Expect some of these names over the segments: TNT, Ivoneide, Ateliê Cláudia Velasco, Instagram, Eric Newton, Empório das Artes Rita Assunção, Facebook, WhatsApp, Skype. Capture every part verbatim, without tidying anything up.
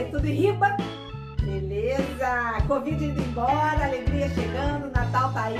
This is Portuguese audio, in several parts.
aí? Tudo em riba? Beleza! Covid indo embora, alegria chegando, Natal tá aí.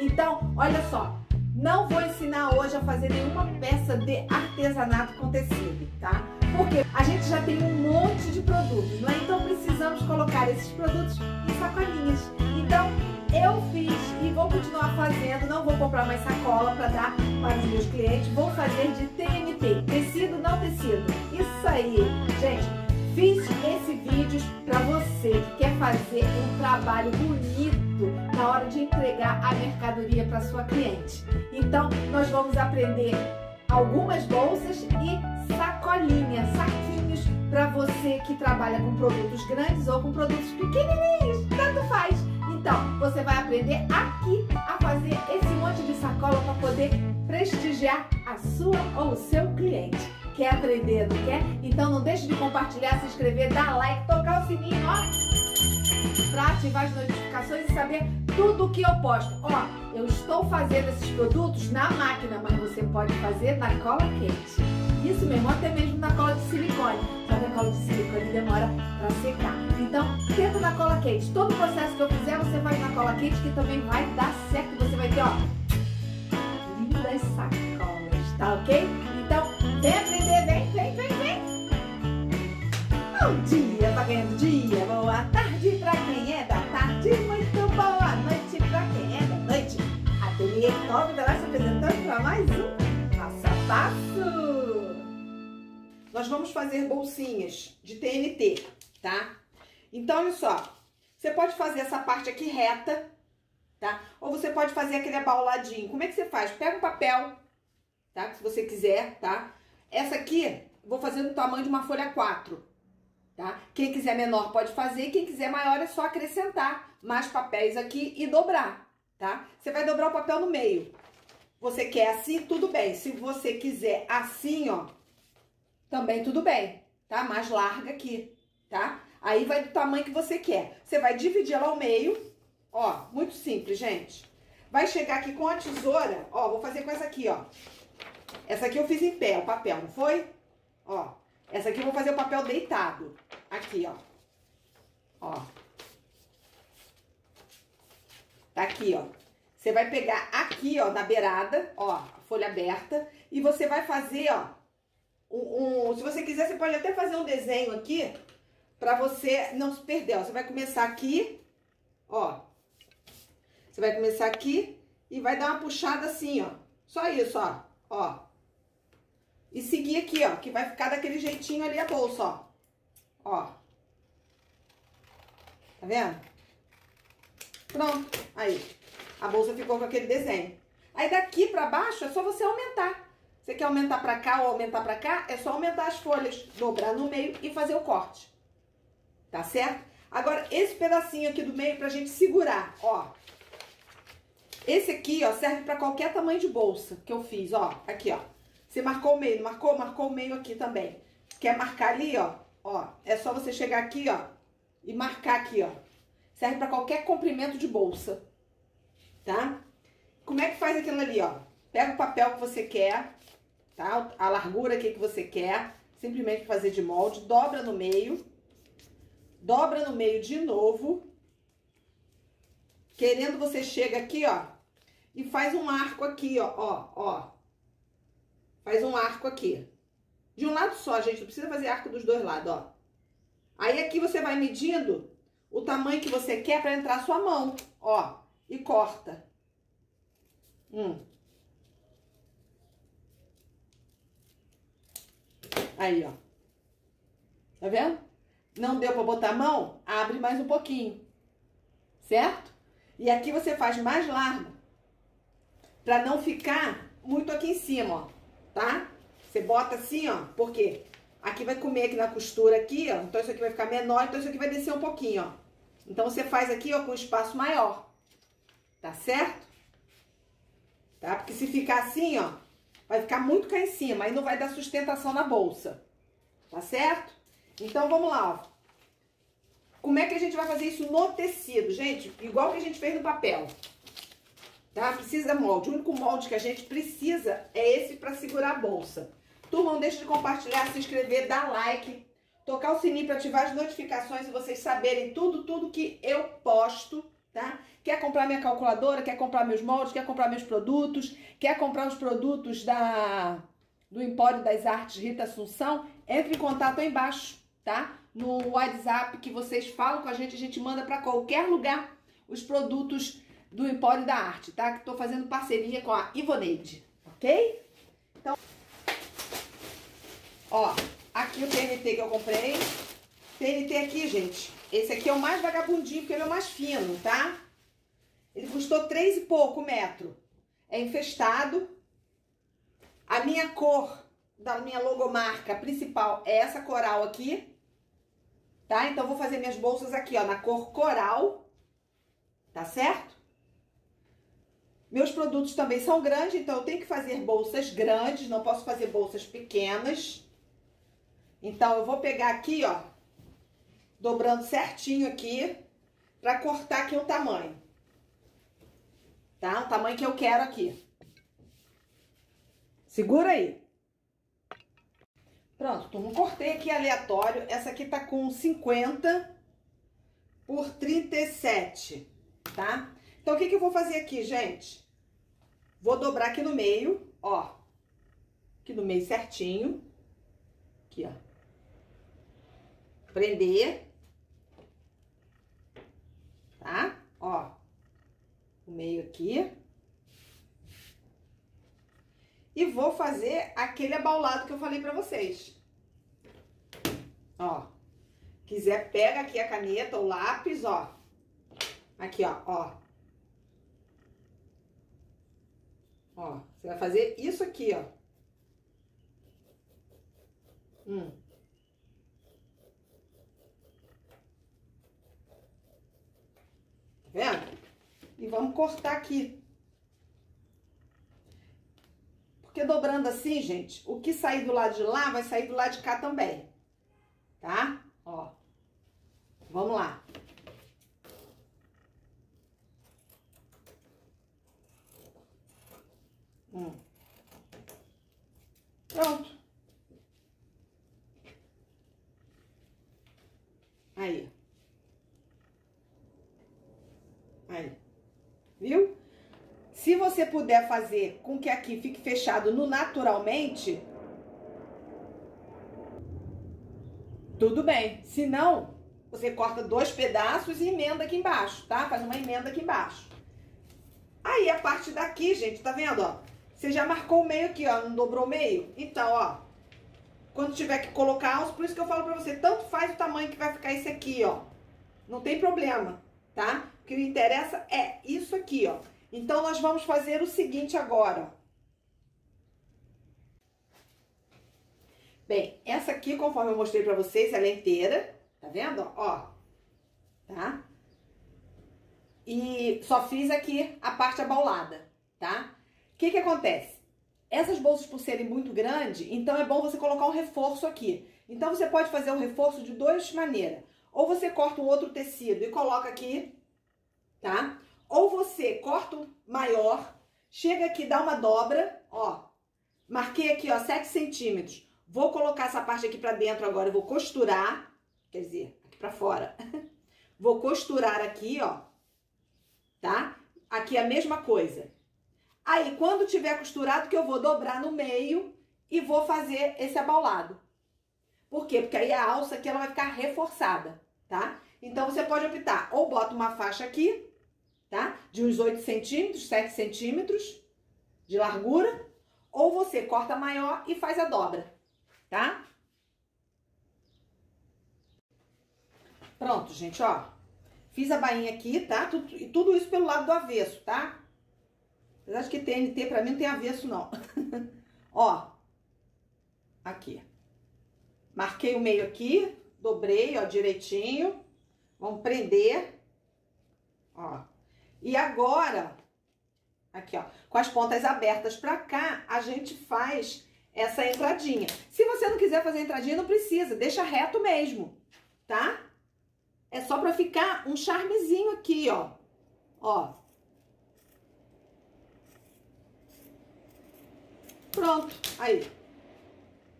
Então, olha só, não vou ensinar hoje a fazer nenhuma peça de artesanato com tecido, tá? Porque a gente já tem um monte de produtos, né? Então precisamos colocar esses produtos em sacolinhas. Então, eu fiz e vou continuar fazendo, não vou comprar mais sacola para dar para os meus clientes, vou fazer de T N T, tecido, não tecido. Isso aí, gente, fiz esse vídeo para você que quer fazer um trabalho bonito na hora de entregar a mercadoria para sua cliente. Então, nós vamos aprender algumas bolsas e sacolinhas, saquinhos para você que trabalha com produtos grandes ou com produtos pequenininhos, tanto faz. Então, você vai aprender aqui a fazer esse monte de sacola para poder prestigiar a sua ou o seu cliente. Quer aprender, não quer? Então não deixe de compartilhar, se inscrever, dar like, tocar o sininho, ó, para ativar as notificações e saber tudo o que eu posto. Ó, eu estou fazendo esses produtos na máquina, mas você pode fazer na cola quente. Isso mesmo, até mesmo na cola de silicone. Só que a cola de silicone demora para secar. Então, tenta na cola quente. Todo o processo que eu fizer, você vai na cola quente, que também vai dar certo. Você vai ter, ó, lindas sacolas, tá ok? Então, vem aprender, vem, vem, vem, vem! Bom dia pra quem é do dia, boa tarde pra quem é da tarde, muito boa noite pra quem é da noite. Ateliê Cláudia Velasco apresentando para mais um Passo a Passo. Nós vamos fazer bolsinhas de T N T, tá? Então, olha só. Você pode fazer essa parte aqui reta, tá? Ou você pode fazer aquele abauladinho. Como é que você faz? Pega um papel, tá? Se você quiser, tá? Essa aqui, vou fazer no tamanho de uma folha quatro, tá? Quem quiser menor pode fazer e quem quiser maior é só acrescentar mais papéis aqui e dobrar, tá? Você vai dobrar o papel no meio. Você quer assim, tudo bem. Se você quiser assim, ó, também tudo bem, tá? Mais larga aqui, tá? Aí vai do tamanho que você quer. Você vai dividir ela ao meio, ó, muito simples, gente. Vai chegar aqui com a tesoura, ó, vou fazer com essa aqui, ó. Essa aqui eu fiz em pé, o papel, não foi? Ó, essa aqui eu vou fazer o papel deitado, aqui, ó. Ó. Tá aqui, ó. Você vai pegar aqui, ó, na beirada, ó, a folha aberta, e você vai fazer, ó, Um, um, se você quiser, você pode até fazer um desenho aqui pra você não se perder, ó. Você vai começar aqui, ó. Você vai começar aqui e vai dar uma puxada assim, ó. Só isso, ó. Ó. E seguir aqui, ó, que vai ficar daquele jeitinho ali a bolsa, ó. Ó. Tá vendo? Pronto. Aí. A bolsa ficou com aquele desenho. Aí daqui pra baixo é só você aumentar. Você quer aumentar pra cá ou aumentar pra cá? É só aumentar as folhas, dobrar no meio e fazer o corte. Tá certo? Agora, esse pedacinho aqui do meio pra gente segurar, ó. Esse aqui, ó, serve pra qualquer tamanho de bolsa que eu fiz, ó. Aqui, ó. Você marcou o meio, marcou? Marcou o meio aqui também. Quer marcar ali, ó? Ó, é só você chegar aqui, ó, e marcar aqui, ó. Serve pra qualquer comprimento de bolsa, tá? Como é que faz aquilo ali, ó? Pega o papel que você quer, tá? A largura aqui que você quer, simplesmente fazer de molde, dobra no meio, dobra no meio de novo, querendo você chega aqui, ó, e faz um arco aqui, ó, ó, ó, faz um arco aqui, de um lado só, gente, não precisa fazer arco dos dois lados, ó. Aí aqui você vai medindo o tamanho que você quer pra entrar a sua mão, ó, e corta. Hum. Aí, ó. Tá vendo? Não deu pra botar a mão? Abre mais um pouquinho. Certo? E aqui você faz mais largo. Pra não ficar muito aqui em cima, ó. Tá? Você bota assim, ó. Por quê? Aqui vai comer aqui na costura aqui, ó. Então isso aqui vai ficar menor. Então isso aqui vai descer um pouquinho, ó. Então você faz aqui, ó, com espaço maior. Tá certo? Tá? Porque se ficar assim, ó, vai ficar muito cá em cima, aí não vai dar sustentação na bolsa, tá certo? Então, vamos lá, ó. Como é que a gente vai fazer isso no tecido, gente? Igual que a gente fez no papel, tá? Precisa molde, o único molde que a gente precisa é esse pra segurar a bolsa. Turma, não deixa de compartilhar, se inscrever, dar like. tocar o sininho para ativar as notificações e vocês saberem tudo, tudo que eu posto, tá? Quer comprar minha calculadora, quer comprar meus moldes, quer comprar meus produtos, quer comprar os produtos da, do Empório das Artes Rita Assunção, entre em contato aí embaixo, tá? No WhatsApp que vocês falam com a gente, a gente manda para qualquer lugar os produtos do Empório da Arte, tá? Que tô fazendo parceria com a Ivoneide, ok? Então, ó, aqui o T N T que eu comprei. T N T aqui, gente. Esse aqui é o mais vagabundinho, porque ele é o mais fino, tá? Ele custou três e pouco metro. É infestado. A minha cor da minha logomarca principal é essa coral aqui, tá? Então, eu vou fazer minhas bolsas aqui, ó, na cor coral, tá certo? Meus produtos também são grandes, então eu tenho que fazer bolsas grandes, não posso fazer bolsas pequenas. Então, eu vou pegar aqui, ó, dobrando certinho aqui, pra cortar aqui o tamanho. Tá? O tamanho que eu quero aqui. Segura aí. Pronto, turma, cortei aqui aleatório. Essa aqui tá com cinquenta por trinta e sete, tá? Então, o que que eu vou fazer aqui, gente? Vou dobrar aqui no meio, ó. Aqui no meio certinho. Aqui, ó. Prender. Tá? Ó. O meio aqui. E vou fazer aquele abaulado que eu falei pra vocês. Ó. Quiser, pega aqui a caneta, o lápis, ó. Aqui, ó, ó. Ó, você vai fazer isso aqui, ó. Hum. Tá vendo? E vamos cortar aqui. Porque dobrando assim, gente, o que sair do lado de lá vai sair do lado de cá também. Tá? Ó. Vamos lá. Hum. Pronto. Aí. Aí. Viu? Se você puder fazer com que aqui fique fechado no naturalmente, tudo bem. Se não, você corta dois pedaços e emenda aqui embaixo, tá? Faz uma emenda aqui embaixo. Aí a parte daqui, gente, tá vendo, ó? Você já marcou o meio aqui, ó, não dobrou o meio? Então, ó, quando tiver que colocar alça, por isso que eu falo pra você, tanto faz o tamanho que vai ficar esse aqui, ó. Não tem problema, tá? O que me interessa é isso aqui, ó. Então, nós vamos fazer o seguinte agora, ó. Bem, essa aqui, conforme eu mostrei pra vocês, ela é inteira, tá vendo? Ó, tá? E só fiz aqui a parte abaulada, tá? O que que acontece? Essas bolsas, por serem muito grandes, então é bom você colocar um reforço aqui. Então, você pode fazer um reforço de duas maneiras. Ou você corta um outro tecido e coloca aqui, tá? Ou você corta um maior, chega aqui, dá uma dobra, ó. Marquei aqui, ó, sete centímetros. Vou colocar essa parte aqui pra dentro agora, eu vou costurar, quer dizer, aqui pra fora. Vou costurar aqui, ó, tá? Aqui a mesma coisa. Aí, quando tiver costurado, que eu vou dobrar no meio e vou fazer esse abaulado. Por quê? Porque aí a alça aqui, ela vai ficar reforçada, tá? Então, você pode optar, ou bota uma faixa aqui, tá? De uns oito centímetros, sete centímetros de largura. Ou você corta maior e faz a dobra, tá? Pronto, gente, ó. Fiz a bainha aqui, tá? Tudo, e tudo isso pelo lado do avesso, tá? Apesar de que T N T pra mim não tem avesso, não. Ó, aqui. Marquei o meio aqui, dobrei, ó, direitinho. Vamos prender. Ó. E agora, aqui, ó, com as pontas abertas pra cá, a gente faz essa entradinha. Se você não quiser fazer entradinha, não precisa, deixa reto mesmo, tá? É só pra ficar um charmezinho aqui, ó. Ó. Pronto, aí.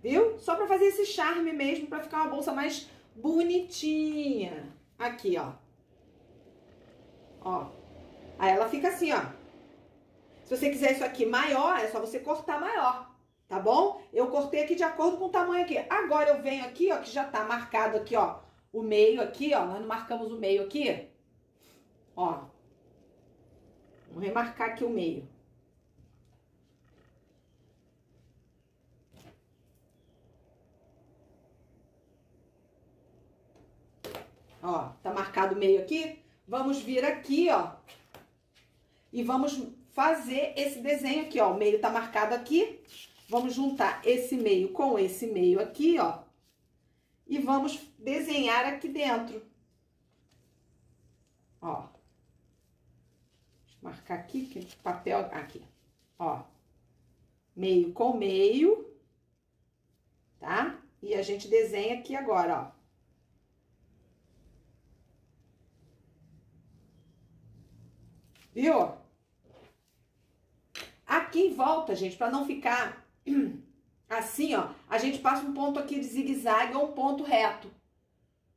viu? Só pra fazer esse charme mesmo, pra ficar uma bolsa mais bonitinha. Aqui, ó. Ó. Aí ela fica assim, ó. Se você quiser isso aqui maior, é só você cortar maior, tá bom? Eu cortei aqui de acordo com o tamanho aqui. Agora eu venho aqui, ó, que já tá marcado aqui, ó, o meio aqui, ó. Nós não marcamos o meio aqui, ó. Vamos remarcar aqui o meio. Ó, tá marcado o meio aqui. Vamos vir aqui, ó. E vamos fazer esse desenho aqui, ó. O meio tá marcado aqui. Vamos juntar esse meio com esse meio aqui, ó. E vamos desenhar aqui dentro. Ó. Deixa eu marcar aqui, que é papel... Aqui, ó. Meio com meio. Tá? E a gente desenha aqui agora, ó. Viu? Aqui em volta, gente, pra não ficar assim, ó, a gente passa um ponto aqui de zigue-zague ou um ponto reto,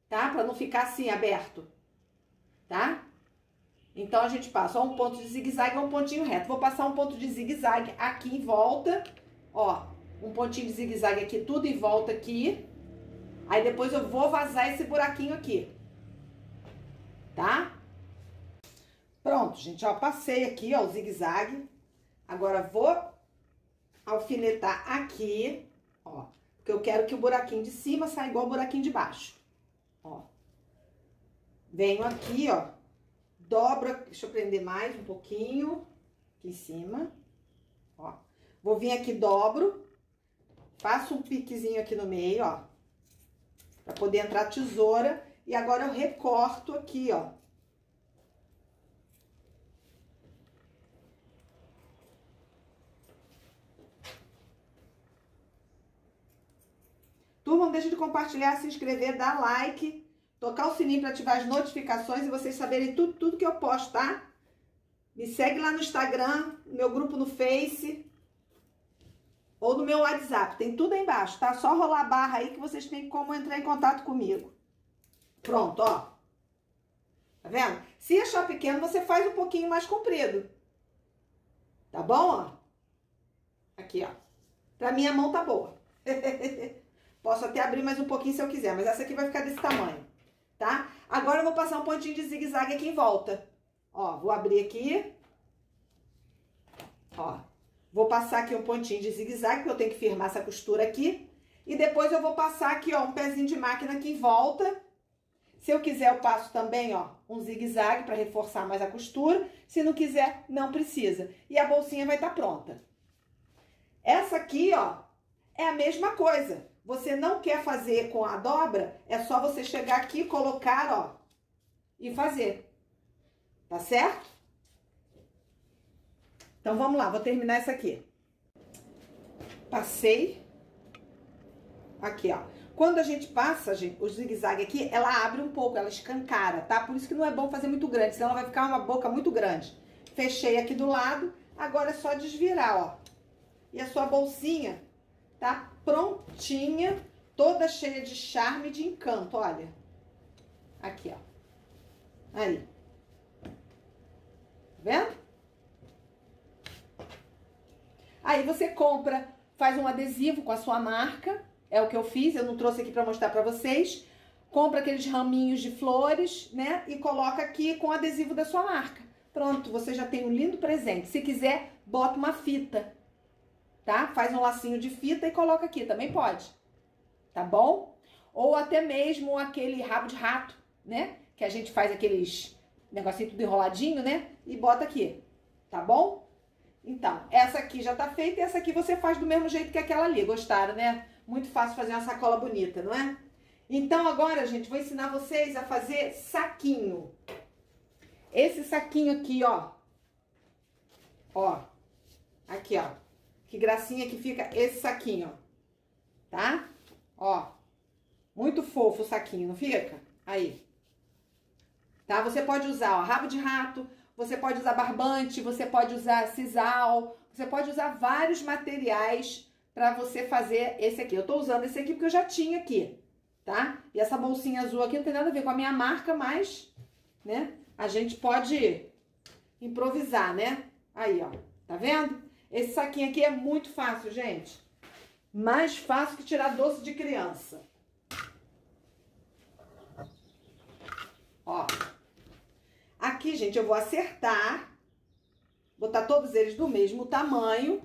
tá? Pra não ficar assim, aberto, tá? Então, a gente passa ó, um ponto de zigue-zague ou um pontinho reto. Vou passar um ponto de zigue-zague aqui em volta, ó, um pontinho de zigue-zague aqui, tudo em volta aqui. Aí, depois eu vou vazar esse buraquinho aqui, tá? Pronto, gente, ó, passei aqui, ó, o zigue-zague. Agora, vou alfinetar aqui, ó, porque eu quero que o buraquinho de cima saia igual o buraquinho de baixo, ó. Venho aqui, ó, dobro, deixa eu prender mais um pouquinho aqui em cima, ó. Vou vir aqui, dobro, faço um piquezinho aqui no meio, ó, pra poder entrar a tesoura. E agora, eu recorto aqui, ó. Turma, não deixe de compartilhar, se inscrever, dar like, tocar o sininho para ativar as notificações e vocês saberem tudo, tudo que eu posto, tá? Me segue lá no Instagram, no meu grupo no Face ou no meu WhatsApp. Tem tudo aí embaixo, tá? Só rolar a barra aí que vocês têm como entrar em contato comigo. Pronto, ó. Tá vendo? Se achar pequeno, você faz um pouquinho mais comprido. Tá bom, ó? Aqui, ó. Pra minha mão tá boa. Posso até abrir mais um pouquinho se eu quiser, mas essa aqui vai ficar desse tamanho, tá? Agora eu vou passar um pontinho de zigue-zague aqui em volta. Ó, vou abrir aqui. Ó, vou passar aqui um pontinho de zigue-zague, porque eu tenho que firmar essa costura aqui. E depois eu vou passar aqui, ó, um pezinho de máquina aqui em volta. Se eu quiser, eu passo também, ó, um zigue-zague pra reforçar mais a costura. Se não quiser, não precisa. E a bolsinha vai estar pronta. Essa aqui, ó, é a mesma coisa. Você não quer fazer com a dobra, é só você chegar aqui, colocar, ó, e fazer. Tá certo? Então, vamos lá, vou terminar essa aqui. Passei. Aqui, ó. Quando a gente passa, gente, o zigue-zague aqui, ela abre um pouco, ela escancara, tá? Por isso que não é bom fazer muito grande, senão ela vai ficar uma boca muito grande. Fechei aqui do lado, agora é só desvirar, ó. E a sua bolsinha tá prontinha, toda cheia de charme e de encanto, olha. Aqui, ó. Aí. Tá vendo? Aí você compra, faz um adesivo com a sua marca, é o que eu fiz, eu não trouxe aqui pra mostrar pra vocês. Compra aqueles raminhos de flores, né? E coloca aqui com o adesivo da sua marca. Pronto, você já tem um lindo presente. Se quiser, bota uma fita. Tá? Faz um lacinho de fita e coloca aqui, também pode, tá bom? Ou até mesmo aquele rabo de rato, né? Que a gente faz aqueles negocinho tudo enroladinho, né? E bota aqui, tá bom? Então, essa aqui já tá feita e essa aqui você faz do mesmo jeito que aquela ali. Gostaram, né? Muito fácil fazer uma sacola bonita, não é? Então, agora, gente, vou ensinar vocês a fazer saquinho. Esse saquinho aqui, ó. Ó. Aqui, ó. Que gracinha que fica esse saquinho, ó. Tá? Ó. Muito fofo o saquinho, não fica? Aí. Tá? Você pode usar, ó, rabo de rato, você pode usar barbante, você pode usar sisal, você pode usar vários materiais para você fazer esse aqui. Eu tô usando esse aqui porque eu já tinha aqui, tá? E essa bolsinha azul aqui não tem nada a ver com a minha marca, mas, né? A gente pode improvisar, né? Aí, ó. Tá vendo? Esse saquinho aqui é muito fácil, gente. Mais fácil que tirar doce de criança. Ó. Aqui, gente, eu vou acertar. Botar todos eles do mesmo tamanho.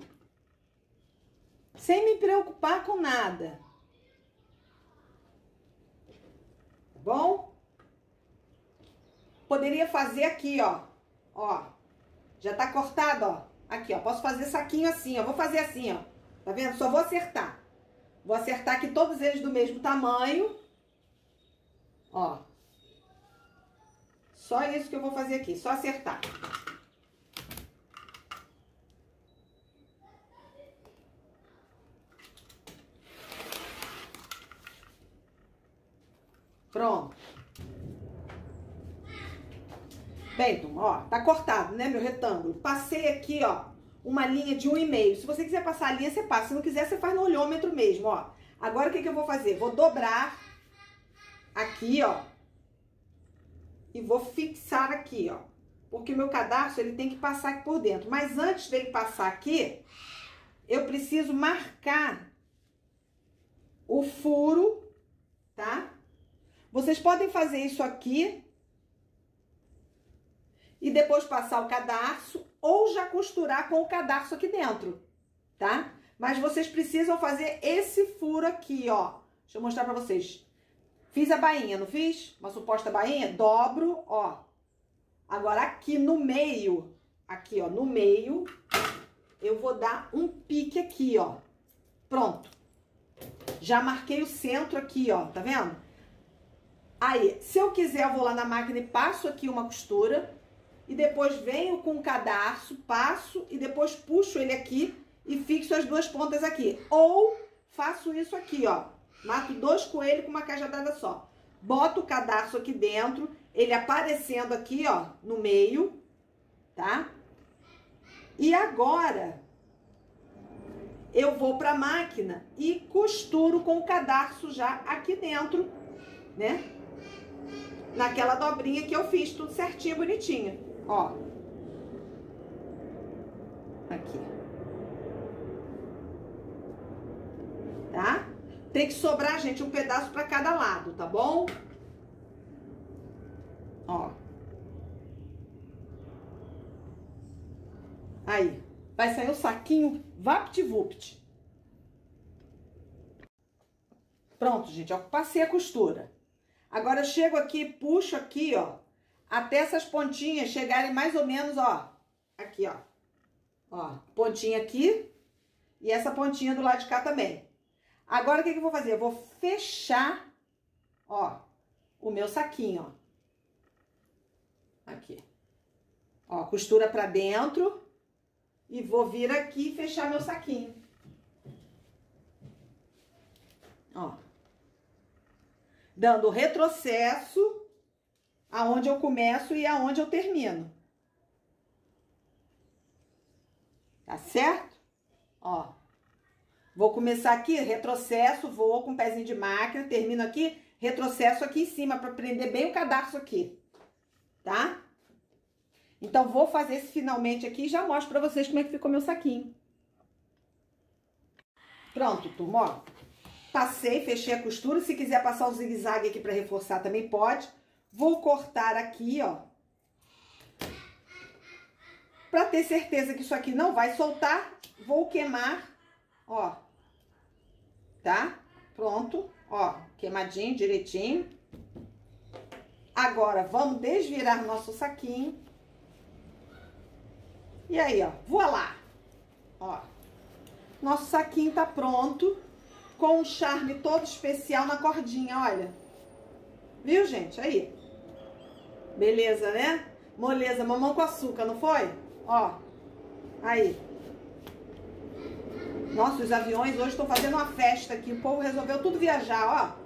Sem me preocupar com nada. Tá bom? Poderia fazer aqui, ó. Ó. Já tá cortado, ó. Aqui, ó. Posso fazer saquinho assim, ó. Vou fazer assim, ó. Tá vendo? Só vou acertar. Vou acertar aqui todos eles do mesmo tamanho. Ó. Só isso que eu vou fazer aqui. Só acertar. Pronto. Bem, turma, ó, tá cortado, né, meu retângulo? Passei aqui, ó, uma linha de um e meio. Se você quiser passar a linha, você passa. Se não quiser, você faz no olhômetro mesmo, ó. Agora, o que que eu vou fazer? Vou dobrar aqui, ó, e vou fixar aqui, ó. Porque o meu cadarço, ele tem que passar aqui por dentro. Mas antes dele passar aqui, eu preciso marcar o furo, tá? Vocês podem fazer isso aqui. E depois passar o cadarço ou já costurar com o cadarço aqui dentro, tá? Mas vocês precisam fazer esse furo aqui, ó. Deixa eu mostrar pra vocês. Fiz a bainha, não fiz? Uma suposta bainha, dobro, ó. Agora aqui no meio, aqui, ó, no meio, eu vou dar um pique aqui, ó. Pronto. Já marquei o centro aqui, ó, tá vendo? Aí, se eu quiser, eu vou lá na máquina e passo aqui uma costura. E depois venho com o cadarço, passo e depois puxo ele aqui e fixo as duas pontas aqui. Ou faço isso aqui, ó. Mato dois coelhos com uma cajadada só. Boto o cadarço aqui dentro, ele aparecendo aqui, ó, no meio, tá? E agora eu vou pra máquina e costuro com o cadarço já aqui dentro, né? Naquela dobrinha que eu fiz, tudo certinho, bonitinho. Ó, aqui, tá? Tem que sobrar, gente, um pedaço pra cada lado, tá bom? Ó, aí, vai sair o saquinho vapt-vupt. Pronto, gente, ó, passei a costura. Agora eu chego aqui, puxo aqui, ó, até essas pontinhas chegarem mais ou menos, ó, aqui, ó. Ó, pontinha aqui e essa pontinha do lado de cá também. Agora, o que que eu vou fazer? Eu vou fechar, ó, o meu saquinho, ó. Aqui. Ó, costura pra dentro e vou vir aqui e fechar meu saquinho. Ó. Dando retrocesso... aonde eu começo e aonde eu termino. Tá certo? Ó. Vou começar aqui, retrocesso, vou com o pezinho de máquina, termino aqui, retrocesso aqui em cima pra prender bem o cadarço aqui. Tá? Então, vou fazer esse finalmente aqui e já mostro pra vocês como é que ficou meu saquinho. Pronto, turma, ó. Passei, fechei a costura. Se quiser passar o zigue-zague aqui pra reforçar também pode. Vou cortar aqui, ó, pra ter certeza que isso aqui não vai soltar, vou queimar, ó, tá? Pronto, ó, queimadinho, direitinho. Agora, vamos desvirar nosso saquinho. E aí, ó, voilá! Ó, nosso saquinho tá pronto, com um charme todo especial na cordinha, olha. Viu, gente? Aí. Beleza, né? Moleza, mamão com açúcar, não foi? Ó, aí. Nossa, os aviões hoje estão fazendo uma festa aqui. O povo resolveu tudo viajar,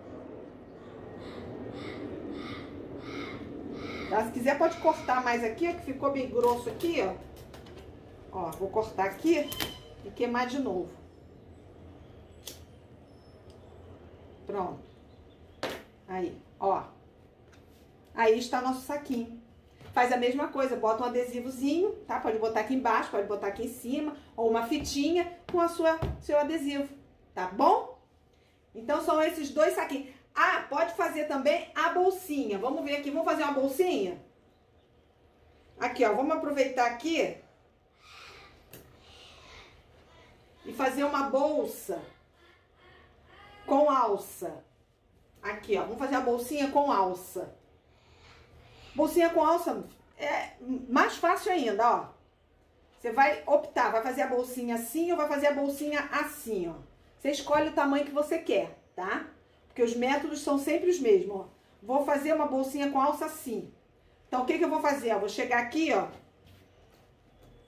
ó. Se quiser pode cortar mais aqui, ó, que ficou bem grosso aqui, ó. Ó, vou cortar aqui e queimar de novo. Pronto. Aí, ó. Aí está nosso saquinho. Faz a mesma coisa, bota um adesivozinho, tá? Pode botar aqui embaixo, pode botar aqui em cima, ou uma fitinha com a sua, seu adesivo, tá bom? Então, são esses dois saquinhos. Ah, pode fazer também a bolsinha. Vamos ver aqui, vamos fazer uma bolsinha? Aqui, ó, vamos aproveitar aqui e fazer uma bolsa com alça. Aqui, ó, vamos fazer a bolsinha com alça. Bolsinha com alça é mais fácil ainda, ó. Você vai optar, vai fazer a bolsinha assim ou vai fazer a bolsinha assim, ó. Você escolhe o tamanho que você quer, tá? Porque os métodos são sempre os mesmos, ó. Vou fazer uma bolsinha com alça assim. Então, o que que eu vou fazer? Eu vou chegar aqui, ó.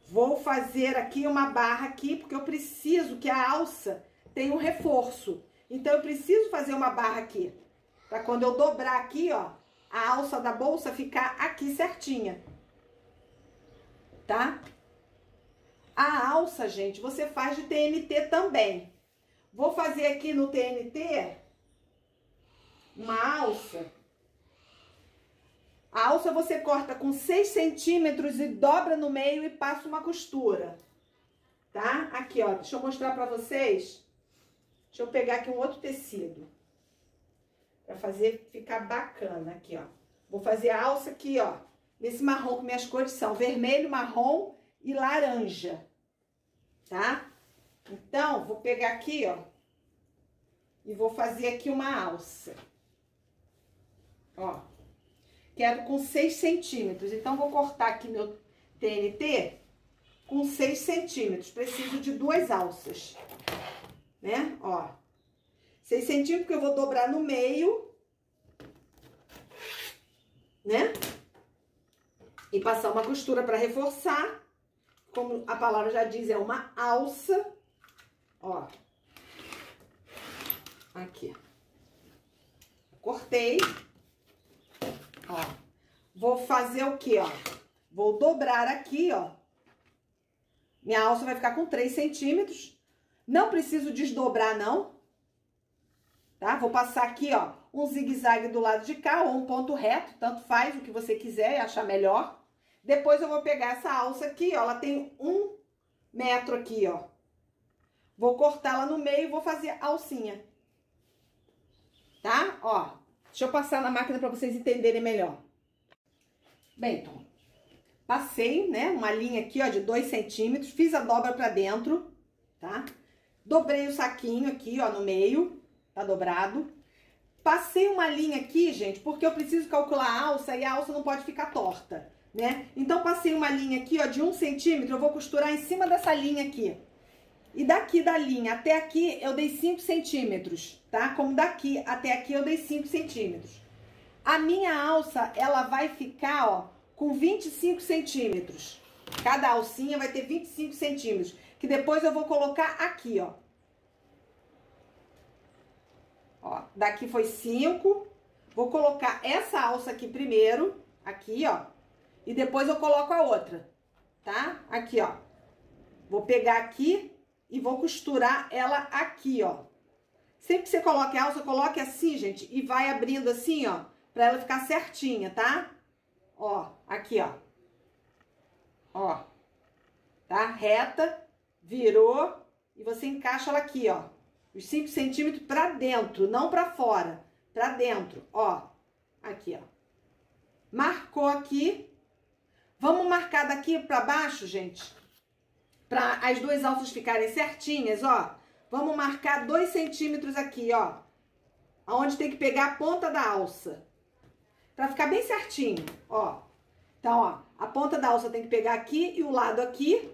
Vou fazer aqui uma barra aqui, porque eu preciso que a alça tenha um reforço. Então, eu preciso fazer uma barra aqui. Pra quando eu dobrar aqui, ó, a alça da bolsa ficar aqui certinha, tá? A alça, gente, você faz de T N T também. Vou fazer aqui no T N T uma alça. A alça você corta com seis centímetros e dobra no meio e passa uma costura, tá? Aqui, ó, deixa eu mostrar pra vocês. Deixa eu pegar aqui um outro tecido. Pra fazer ficar bacana aqui, ó. Vou fazer a alça aqui, ó. Nesse marrom, que minhas cores são vermelho, marrom e laranja. Tá? Então, vou pegar aqui, ó. E vou fazer aqui uma alça. Ó. Quero com seis centímetros. Então, vou cortar aqui meu T N T com seis centímetros. Preciso de duas alças. Né? Ó. seis centímetros, que eu vou dobrar no meio, né? E passar uma costura para reforçar. Como a palavra já diz, é uma alça. Ó. Aqui. Cortei. Ó. Vou fazer o quê, ó? Vou dobrar aqui, ó. Minha alça vai ficar com três centímetros. Não preciso desdobrar, não. Tá? Vou passar aqui, ó, um zigue-zague do lado de cá, ou um ponto reto, tanto faz, o que você quiser e achar melhor. Depois eu vou pegar essa alça aqui, ó, ela tem um metro aqui, ó. Vou cortá-la no meio e vou fazer a alcinha. Tá? Ó, deixa eu passar na máquina pra vocês entenderem melhor. Bem, então, passei, né, uma linha aqui, ó, de dois centímetros, fiz a dobra pra dentro, tá? Dobrei o saquinho aqui, ó, no meio. Tá dobrado. Passei uma linha aqui, gente, porque eu preciso calcular a alça e a alça não pode ficar torta, né? Então, passei uma linha aqui, ó, de um centímetro, eu vou costurar em cima dessa linha aqui. E daqui da linha até aqui, eu dei cinco centímetros, tá? Como daqui até aqui, eu dei cinco centímetros. A minha alça, ela vai ficar, ó, com vinte e cinco centímetros. Cada alcinha vai ter vinte e cinco centímetros, que depois eu vou colocar aqui, ó. Ó, daqui foi cinco, vou colocar essa alça aqui primeiro, aqui, ó, e depois eu coloco a outra, tá? Aqui, ó, vou pegar aqui e vou costurar ela aqui, ó. Sempre que você coloca a alça, coloque assim, gente, e vai abrindo assim, ó, pra ela ficar certinha, tá? Ó, aqui, ó, ó, tá? Reta, virou, e você encaixa ela aqui, ó. Os cinco centímetros pra dentro, não pra fora. Pra dentro, ó. Aqui, ó. Marcou aqui. Vamos marcar daqui pra baixo, gente? Pra as duas alças ficarem certinhas, ó. Vamos marcar dois centímetros aqui, ó. Aonde tem que pegar a ponta da alça. Pra ficar bem certinho, ó. Então, ó. A ponta da alça tem que pegar aqui e o lado aqui.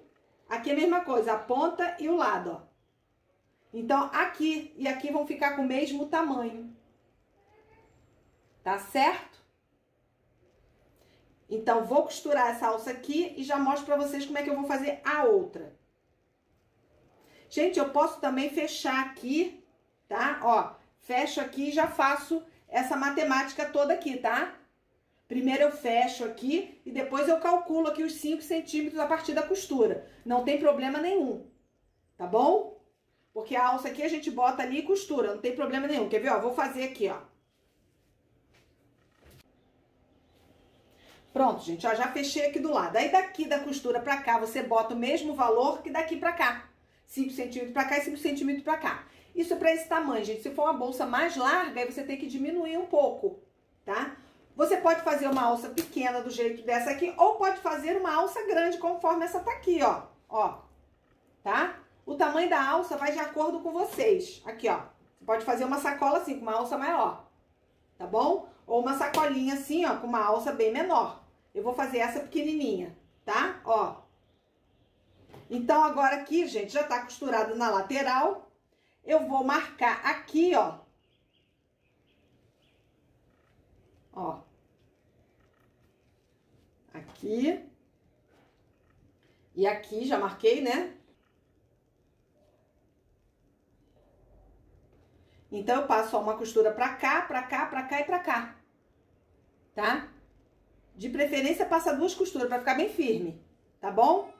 Aqui é a mesma coisa, a ponta e o lado, ó. Então, aqui e aqui vão ficar com o mesmo tamanho. Tá certo? Então, vou costurar essa alça aqui e já mostro pra vocês como é que eu vou fazer a outra. Gente, eu posso também fechar aqui, tá? Ó, fecho aqui e já faço essa matemática toda aqui, tá? Primeiro eu fecho aqui e depois eu calculo aqui os cinco centímetros a partir da costura. Não tem problema nenhum, tá bom? Porque a alça aqui a gente bota ali e costura, não tem problema nenhum. Quer ver, ó? Vou fazer aqui, ó. Pronto, gente, ó, já fechei aqui do lado. Aí daqui da costura pra cá, você bota o mesmo valor que daqui pra cá. cinco centímetros pra cá e cinco centímetros pra cá. Isso é pra esse tamanho, gente. Se for uma bolsa mais larga, aí você tem que diminuir um pouco, tá? Você pode fazer uma alça pequena do jeito dessa aqui, ou pode fazer uma alça grande, conforme essa tá aqui, ó. Ó, tá? O tamanho da alça vai de acordo com vocês. Aqui, ó. Você pode fazer uma sacola assim, com uma alça maior, tá bom? Ou uma sacolinha assim, ó, com uma alça bem menor. Eu vou fazer essa pequenininha, tá? Ó. Então, agora aqui, gente, já tá costurado na lateral. Eu vou marcar aqui, ó. Ó. Aqui. E aqui, já marquei, né? Então, eu passo, ó, uma costura pra cá, pra cá, pra cá e pra cá. Tá? De preferência, passa duas costuras pra ficar bem firme, tá bom?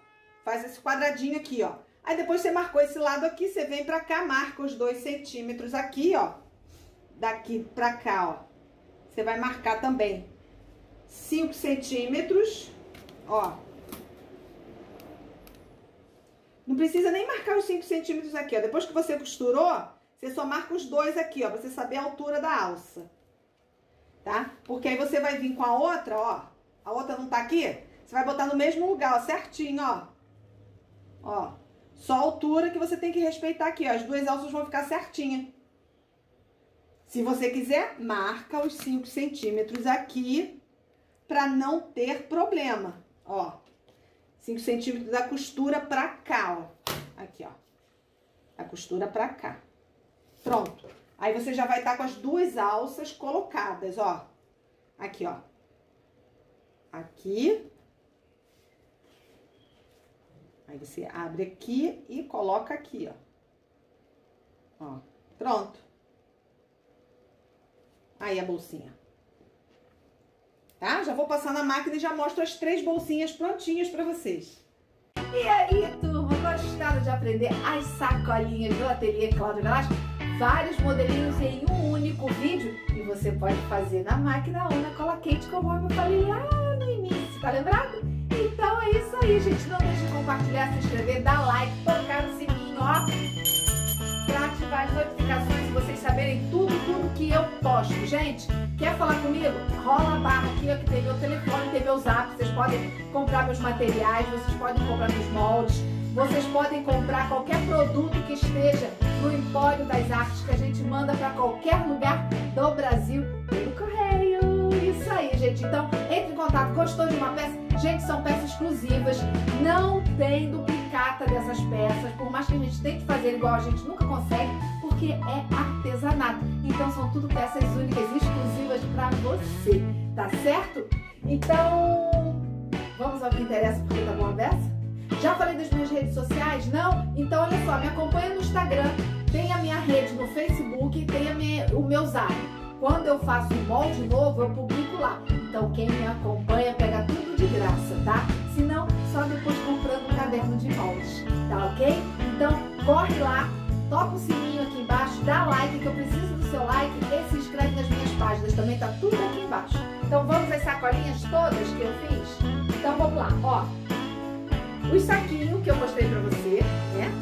Faz esse quadradinho aqui, ó. Aí, depois você marcou esse lado aqui, você vem pra cá, marca os dois centímetros aqui, ó. Daqui pra cá, ó. Você vai marcar também cinco centímetros, ó. Não precisa nem marcar os cinco centímetros aqui, ó. Depois que você costurou... Você só marca os dois aqui, ó, pra você saber a altura da alça, tá? Porque aí você vai vir com a outra, ó, a outra não tá aqui, você vai botar no mesmo lugar, ó, certinho, ó. Ó, só a altura que você tem que respeitar aqui, ó, as duas alças vão ficar certinha. Se você quiser, marca os cinco centímetros aqui pra não ter problema, ó. cinco centímetros da costura pra cá, ó. Aqui, ó. A costura pra cá. Pronto. Aí você já vai estar com as duas alças colocadas, ó. Aqui, ó. Aqui. Aí você abre aqui e coloca aqui, ó. Ó. Pronto. Aí a bolsinha. Tá? Já vou passar na máquina e já mostro as três bolsinhas prontinhas pra vocês. E aí, turma? Gostaram de aprender as sacolinhas do Ateliê Cláudia Velasco? Vários modelinhos em um único vídeo e você pode fazer na máquina ou na cola quente, como eu falei lá no início, tá lembrado? Então é isso aí, gente. Não deixe de compartilhar, se inscrever, dar like, tocar no sininho, ó, pra ativar as notificações e vocês saberem tudo, tudo que eu posto. Gente, quer falar comigo? Rola a barra aqui, ó, que tem meu telefone, tem meu zap, vocês podem comprar meus materiais, vocês podem comprar meus moldes. Vocês podem comprar qualquer produto que esteja no Empório das Artes, que a gente manda para qualquer lugar do Brasil pelo correio. Isso aí, gente. Então, entre em contato. Gostou de uma peça? Gente, são peças exclusivas. Não tem duplicata dessas peças. Por mais que a gente tente fazer igual, a gente nunca consegue, porque é artesanato. Então, são tudo peças únicas, exclusivas para você. Tá certo? Então, vamos ao que interessa, porque tá boa a peça? Já falei das minhas redes sociais? Não? Então, olha só, me acompanha no Instagram, tem a minha rede no Facebook, tem a minha, o meu Zap. Quando eu faço um molde novo, eu publico lá. Então, quem me acompanha pega tudo de graça, tá? Se não, só depois comprando um caderno de moldes, tá ok? Então, corre lá, toca o sininho aqui embaixo, dá like, que eu preciso do seu like, e se inscreve nas minhas páginas, também tá tudo aqui embaixo. Então, vamos às sacolinhas todas que eu fiz? Então, vamos lá, ó. Os saquinhos que eu mostrei pra você, né?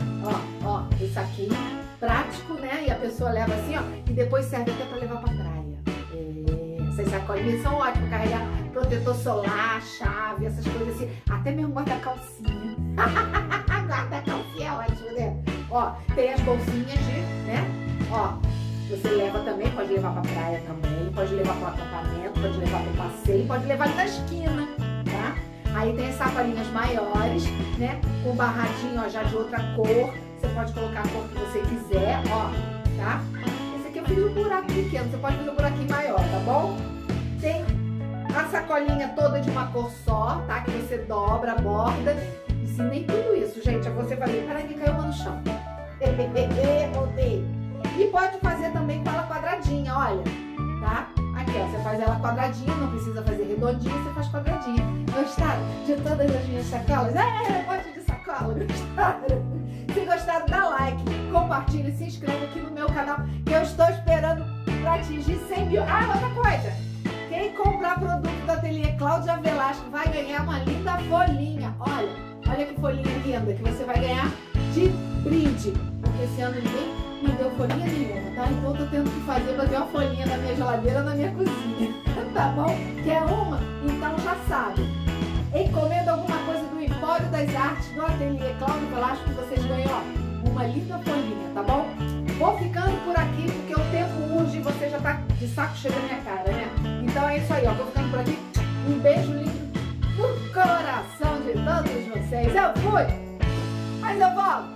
Ó, ó, esse saquinho prático, né? E a pessoa leva assim, ó, e depois serve até pra levar pra praia. É, essas sacolinhas são ótimas, carregar protetor solar, chave, essas coisas assim. Até mesmo guarda-calcinha. Guarda-calcinha é ótimo, né? Ó, tem as bolsinhas de, né? Ó, você leva também, pode levar pra praia também, pode levar pro acampamento, pode levar pro passeio, pode levar na esquina, tá? Aí tem as sacolinhas maiores, né? Com barradinho, ó, já de outra cor. Você pode colocar a cor que você quiser, ó, tá? Esse aqui eu fiz um buraco pequeno, você pode fazer um buraquinho maior, tá bom? Tem a sacolinha toda de uma cor só, tá? Que você dobra a borda. Ensinei tudo isso, gente. Aí você vai ver, peraí, que caiu uma no chão. Voltei. E pode fazer também com ela quadradinha, olha, tá? Aqui, ó, você faz ela quadradinha, não precisa fazer redondinha, você faz quadradinha. Gostaram de todas as minhas sacolas? É, um monte de sacola. fala, gostaram? Se gostaram, dá like, compartilha, se inscreve aqui no meu canal, que eu estou esperando para atingir cem mil. Ah, outra coisa, quem comprar produto da Ateliê Cláudia Velasco vai ganhar uma linda folhinha. Olha, olha que folhinha linda que você vai ganhar de brinde, porque esse ano ninguém me deu folhinha nenhuma, tá? Então eu tô tendo que fazer pra ter uma folhinha na minha geladeira, na minha cozinha, tá bom? Quer uma? Então já sabe. Encomenda alguma coisa do Empório das Artes, do Ateliê Cláudia Velasco, que vocês ganham, ó, uma linda folhinha, tá bom? Vou ficando por aqui, porque o tempo urge e você já tá de saco cheio da minha cara, né? Então é isso aí, ó, tô ficando por aqui. Um beijo lindo no coração de todos vocês. Eu fui, mas eu volto.